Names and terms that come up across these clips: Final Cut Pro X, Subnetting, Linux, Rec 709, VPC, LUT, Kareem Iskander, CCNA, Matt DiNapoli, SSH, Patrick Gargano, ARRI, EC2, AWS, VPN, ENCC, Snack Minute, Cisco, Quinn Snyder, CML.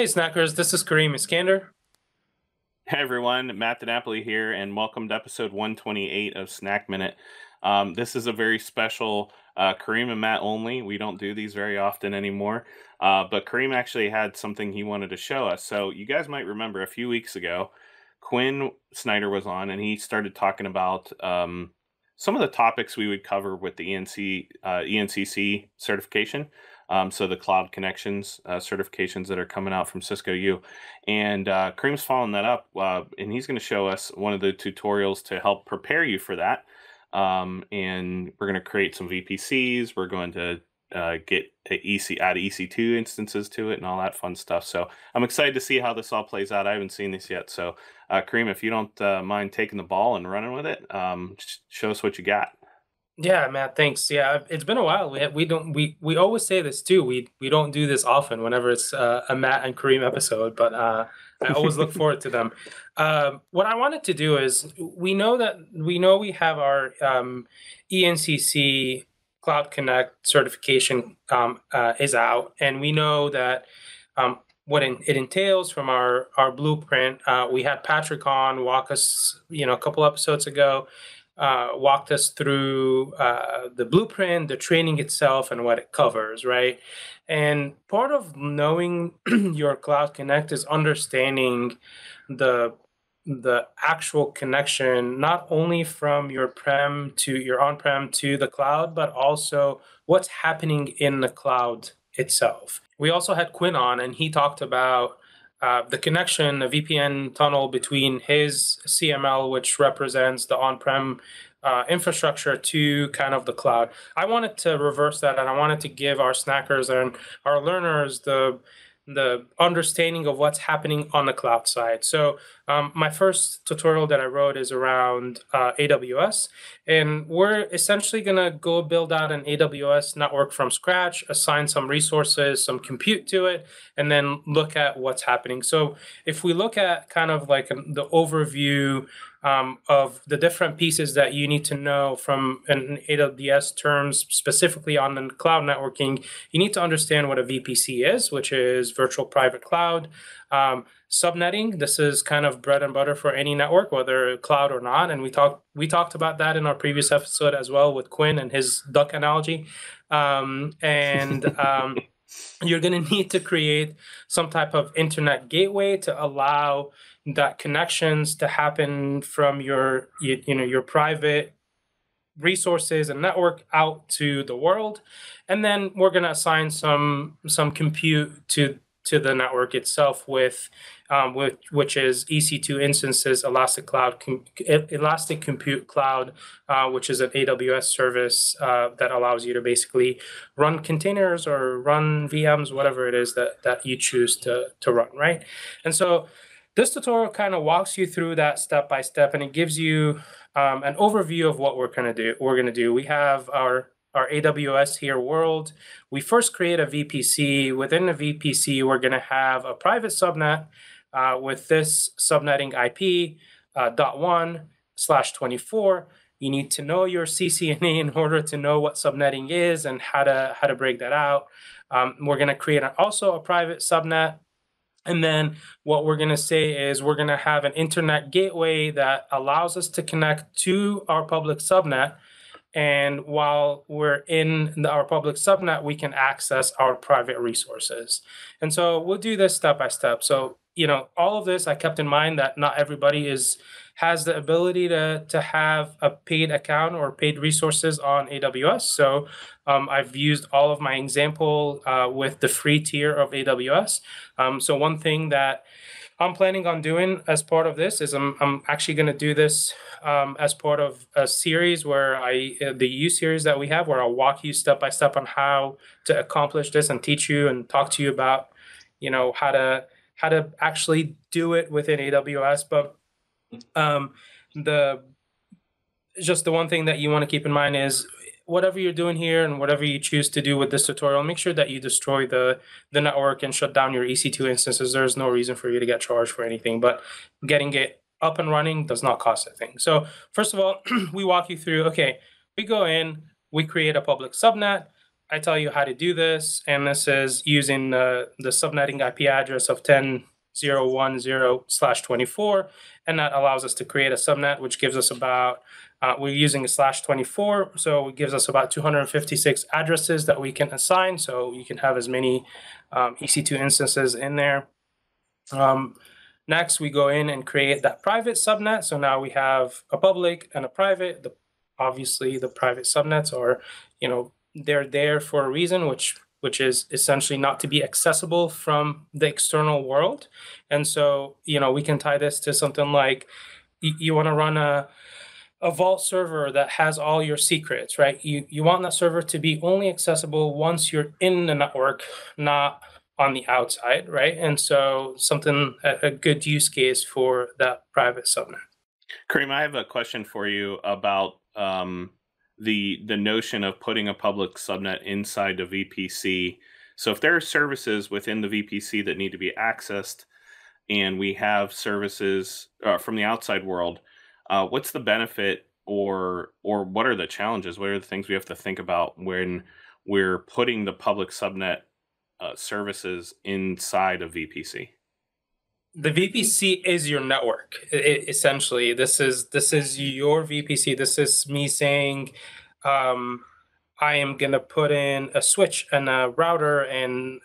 Hey Snackers, this is Kareem Iskander. Hey everyone, Matt DiNapoli here, and welcome to episode 128 of Snack Minute. This is a very special Kareem and Matt only. We don't do these very often anymore, but Kareem actually had something he wanted to show us. So you guys might remember a few weeks ago, Quinn Snyder was on and he started talking about some of the topics we would cover with the ENCC certification. So the cloud connections certifications that are coming out from Cisco U. And Kareem's following that up, and he's going to show us one of the tutorials to help prepare you for that. And we're going to create some VPCs. We're going to add EC2 instances to it and all that fun stuff. So I'm excited to see how this all plays out. I haven't seen this yet. So Kareem, if you don't mind taking the ball and running with it, show us what you got. Yeah, Matt, thanks. Yeah, it's been a while. We always say this too. We don't do this often whenever it's a Matt and Kareem episode, but I always look forward to them. What I wanted to do is we have our ENCC Cloud Connect certification is out, and we know that what it entails from our blueprint. We had Patrick on walk us, a couple episodes ago. Walked us through the blueprint, the training itself, and what it covers, right? And part of knowing your Cloud Connect is understanding the actual connection, not only from your on-prem to the cloud, but also what's happening in the cloud itself. We also had Quinn on, and he talked about the connection, a VPN tunnel between his CML, which represents the on-prem infrastructure, to kind of the cloud. I wanted to reverse that, and I wanted to give our snackers and our learners the understanding of what's happening on the cloud side. So my first tutorial that I wrote is around AWS, and we're essentially going to go build out an AWS network from scratch, assign some resources, some compute to it, and then look at what's happening. So if we look at kind of like the overview of the different pieces that you need to know from an AWS terms, specifically on the cloud networking, you need to understand what a VPC is, which is virtual private cloud. Subnetting, this is kind of bread and butter for any network, whether cloud or not, and we talked about that in our previous episode as well with Quinn and his duck analogy. You're going to need to create some type of internet gateway to allow that connections to happen from your private resources and network out to the world. And then we're going to assign some compute to the network itself with which is EC2 instances, Elastic Compute Cloud, which is an AWS service that allows you to basically run containers or run VMs, whatever it is that you choose to run, right? And so this tutorial kind of walks you through that step by step, and it gives you an overview of what we're going to do. We have our AWS here world. We first create a VPC. Within the VPC, we're going to have a private subnet with this subnetting IP, .1/24. You need to know your CCNA in order to know what subnetting is and how to break that out. We're going to create also a private subnet. And then what we're going to say is we're going to have an internet gateway that allows us to connect to our public subnet. And while we're in our public subnet, we can access our private resources. And so we'll do this step by step. So, all of this, I kept in mind that not everybody has the ability to have a paid account or paid resources on AWS. So I've used all of my example with the free tier of AWS. So one thing that I'm planning on doing as part of this is I'm actually going to do this as part of a series where the U series that we have, where I'll walk you step by step on how to accomplish this and teach you and talk to you about, how to actually do it within AWS. But the one thing that you want to keep in mind is, whatever you're doing here and whatever you choose to do with this tutorial, make sure that you destroy the network and shut down your EC2 instances. There's no reason for you to get charged for anything, but getting it up and running does not cost a thing. So first of all, we walk you through, okay, we go in, we create a public subnet. I tell you how to do this, and this is using the subnetting IP address of 10.0.1.0/24, and that allows us to create a subnet, which gives us about, we're using a /24, so it gives us about 256 addresses that we can assign, so you can have as many EC2 instances in there. Next, we go in and create that private subnet, so now we have a public and a private. Obviously, the private subnets are, you know, they're there for a reason, which is essentially not to be accessible from the external world. And so, you know, we can tie this to something like you want to run a vault server that has all your secrets, right? You want that server to be only accessible once you're in the network, not on the outside, right? And so something, a good use case for that private subnet. Kareem, I have a question for you about the notion of putting a public subnet inside the VPC. So if there are services within the VPC that need to be accessed, and we have services from the outside world, what's the benefit, or what are the challenges? What are the things we have to think about when we're putting the public subnet services inside of VPC? The VPC is your network. Essentially, this is your VPC. This is me saying, I am gonna put in a switch and a router, and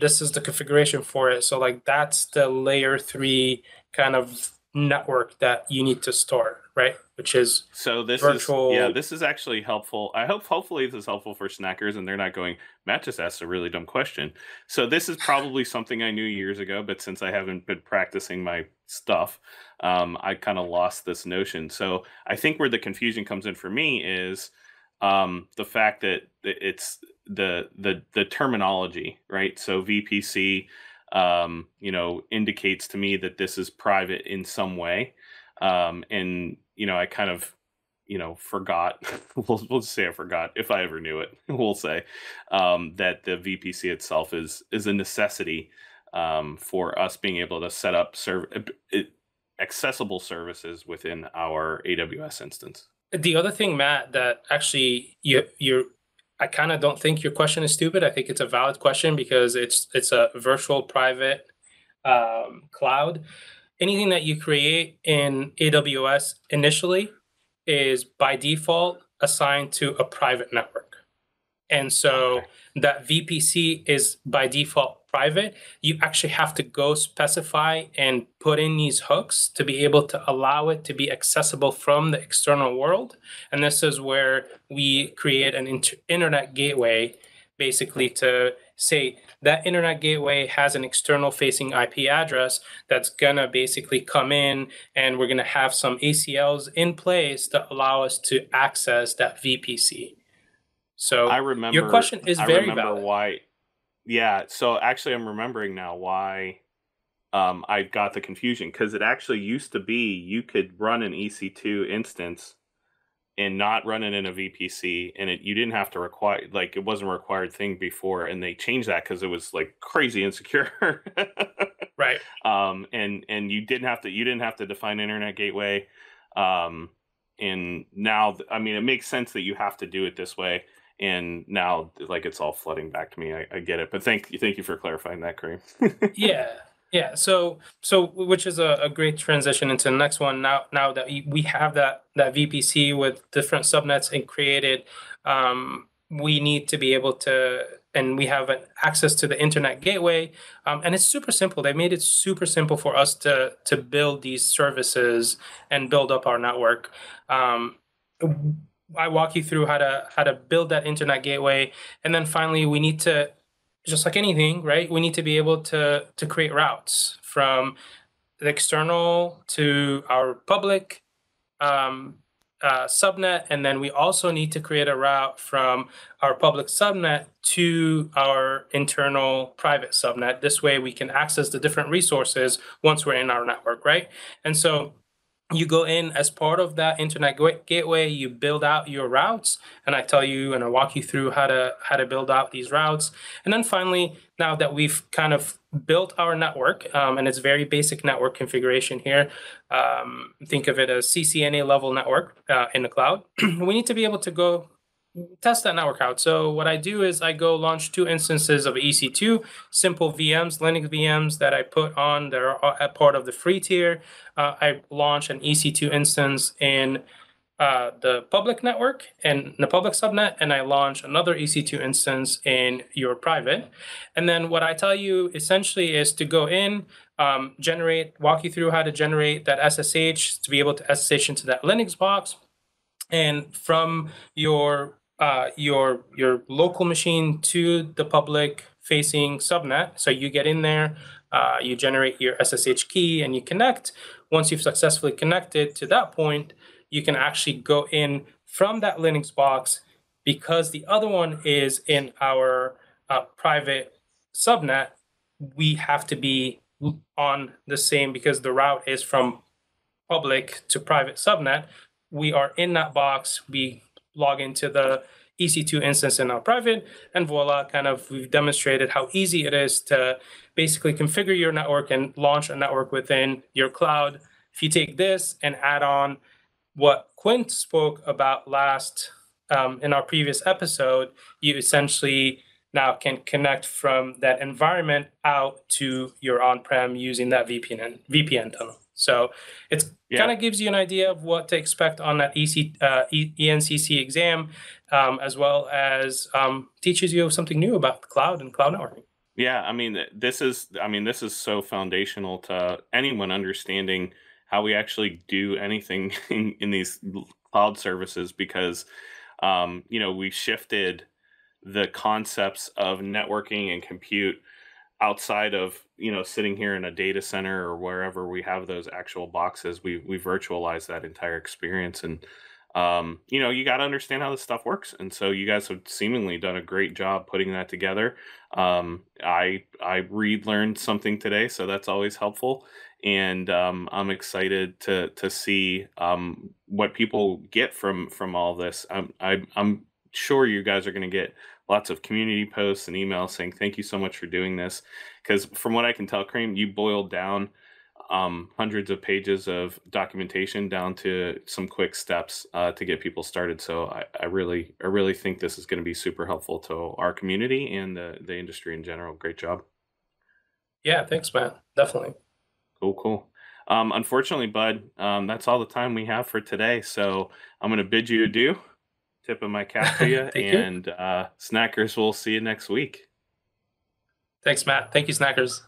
this is the configuration for it. So like that's the layer 3 kind of network that you need to store, right? Which is so this virtual. This is actually helpful. I hope hopefully this is helpful for snackers, and they're not going, Matt just asked a really dumb question. So this is probably something I knew years ago, but since I haven't been practicing my stuff, I kind of lost this notion. So I think where the confusion comes in for me is the fact that it's the terminology, right? So VPC, you know, indicates to me that this is private in some way. And, you know, I kind of, you know, forgot, we'll just say I forgot, if I ever knew it, we'll say, that the VPC itself is a necessity for us being able to set up accessible services within our AWS instance. The other thing, Matt, that actually I kind of don't think your question is stupid. I think it's a valid question because it's a virtual private cloud. Anything that you create in AWS initially is by default assigned to a private network. And so that VPC is by default private. You actually have to go specify and put in these hooks to be able to allow it to be accessible from the external world. And this is where we create an internet gateway, basically to say that internet gateway has an external facing IP address that's gonna basically come in, and we're gonna have some ACLs in place that allow us to access that VPC. So I remember, your question is very valid. Why, yeah, so actually I'm remembering now why I got the confusion, because it actually used to be you could run an EC2 instance and not run it in a VPC, and you didn't have to require, like it wasn't a required thing before, and they changed that because it was like crazy insecure. Right. And you didn't have to define internet gateway. And now, I mean, it makes sense that you have to do it this way. And now, like, it's all flooding back to me. I get it, but thank you for clarifying that, Kareem. Yeah. So which is a great transition into the next one. Now that we have that VPC with different subnets and created, we need to be able to, and we have access to the internet gateway. And it's super simple. They made it super simple for us to build these services and build up our network. I walk you through how to build that internet gateway. And then finally, we need to, just like anything, right? We need to be able to create routes from the external to our public subnet. And then we also need to create a route from our public subnet to our internal private subnet. This way we can access the different resources once we're in our network, right? And so you go in as part of that internet gateway, you build out your routes, and I tell you and I walk you through how to build out these routes. And then finally, now that we've kind of built our network, and it's very basic network configuration here, think of it as CCNA level network in the cloud, we need to be able to go Test that network out. So what I do is I go launch two instances of EC2, simple VMs, Linux VMs that I put on. They're a part of the free tier. I launch an EC2 instance in the public network and the public subnet, and I launch another EC2 instance in your private. And then what I tell you essentially is to go in, walk you through how to generate that SSH, to be able to SSH into that Linux box. And from your local machine to the public-facing subnet. So you get in there, you generate your SSH key, and you connect. Once you've successfully connected to that point, you can actually go in from that Linux box, because the other one is in our private subnet. We have to be on the same, because the route is from public to private subnet. We are in that box. We log into the EC2 instance in our private, and voila, kind of we've demonstrated how easy it is to basically configure your network and launch a network within your cloud. If you take this and add on what Quinn spoke about last in our previous episode, you essentially now can connect from that environment out to your on-prem using that VPN tunnel. So it kind of gives you an idea of what to expect on that ENCC exam, as well as teaches you something new about cloud and cloud networking. Yeah, I mean, this is so foundational to anyone understanding how we actually do anything in these cloud services, because we shifted the concepts of networking and compute outside of, sitting here in a data center or wherever we have those actual boxes. We virtualize that entire experience, and you got to understand how this stuff works. And so you guys have seemingly done a great job putting that together. I relearned something today, so that's always helpful. And I'm excited to see what people get from all this. I'm sure you guys are going to get lots of community posts and emails saying thank you so much for doing this, because from what I can tell, Kareem, you boiled down hundreds of pages of documentation down to some quick steps to get people started. So I really think this is going to be super helpful to our community and the industry in general. Great job. Yeah, thanks, Matt. Definitely. Cool. Unfortunately, bud, that's all the time we have for today. So I'm going to bid you adieu. Tip of my cap to you, and Snackers, we'll see you next week. Thanks, Matt. Thank you, Snackers.